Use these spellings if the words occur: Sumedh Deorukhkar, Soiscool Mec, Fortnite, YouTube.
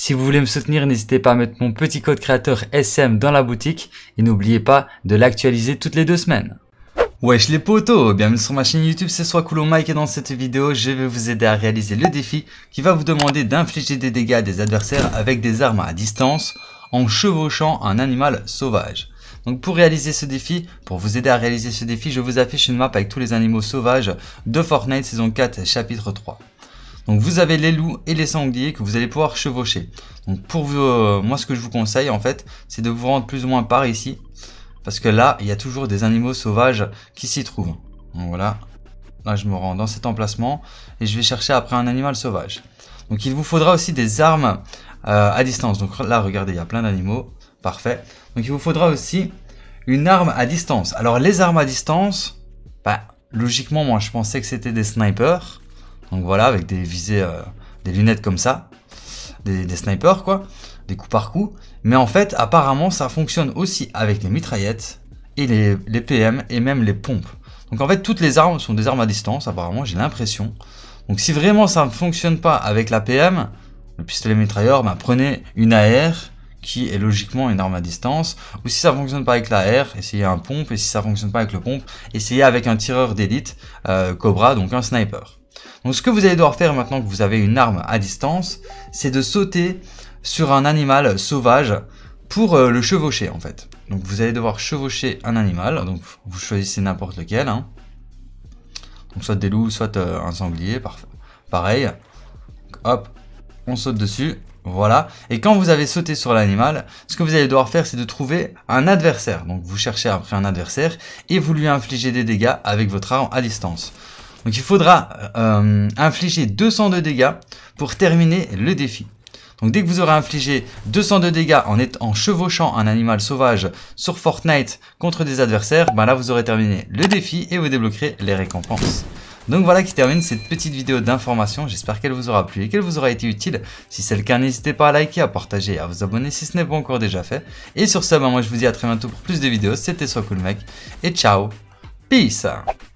Si vous voulez me soutenir, n'hésitez pas à mettre mon petit code créateur SM dans la boutique et n'oubliez pas de l'actualiser toutes les 2 semaines. Wesh les potos, bienvenue sur ma chaîne YouTube, c'est Soiscool Mec et dans cette vidéo, je vais vous aider à réaliser le défi qui va vous demander d'infliger des dégâts à des adversaires avec des armes à distance en chevauchant un animal sauvage. Donc pour vous aider à réaliser ce défi, je vous affiche une map avec tous les animaux sauvages de Fortnite saison 4 chapitre 3. Donc vous avez les loups et les sangliers que vous allez pouvoir chevaucher. Donc pour vous, moi ce que je vous conseille en fait, c'est de vous rendre plus ou moins par ici. Parce que là, il y a toujours des animaux sauvages qui s'y trouvent. Donc voilà, là je me rends dans cet emplacement et je vais chercher après un animal sauvage. Donc il vous faudra aussi des armes à distance. Donc là regardez, il y a plein d'animaux, parfait. Donc il vous faudra aussi une arme à distance. Alors les armes à distance, bah, logiquement moi je pensais que c'était des snipers. Donc voilà, avec des visées, des lunettes comme ça, des snipers quoi, des coups par coup. Mais en fait, apparemment, ça fonctionne aussi avec les mitraillettes et les PM et même les pompes. Donc en fait, toutes les armes sont des armes à distance, apparemment, j'ai l'impression. Donc si vraiment ça ne fonctionne pas avec la PM, le pistolet mitrailleur, bah, prenez une AR qui est logiquement une arme à distance. Ou si ça ne fonctionne pas avec l'AR, essayez un pompe. Et si ça ne fonctionne pas avec le pompe, essayez avec un tireur d'élite, Cobra, donc un sniper. Donc ce que vous allez devoir faire maintenant que vous avez une arme à distance, c'est de sauter sur un animal sauvage pour le chevaucher en fait. Donc vous allez devoir chevaucher un animal, donc vous choisissez n'importe lequel, hein. Donc soit des loups, soit un sanglier, pareil. Donc, hop, on saute dessus, voilà. Et quand vous avez sauté sur l'animal, ce que vous allez devoir faire c'est de trouver un adversaire. Donc vous cherchez après un adversaire et vous lui infligez des dégâts avec votre arme à distance. Donc il faudra infliger 202 dégâts pour terminer le défi. Donc dès que vous aurez infligé 202 dégâts en chevauchant un animal sauvage sur Fortnite contre des adversaires, ben là vous aurez terminé le défi et vous débloquerez les récompenses. Donc voilà qui termine cette petite vidéo d'information. J'espère qu'elle vous aura plu et qu'elle vous aura été utile. Si c'est le cas, n'hésitez pas à liker, à partager et à vous abonner si ce n'est pas encore déjà fait. Et sur ce, ben moi je vous dis à très bientôt pour plus de vidéos. C'était Soiscool Mec et ciao, peace.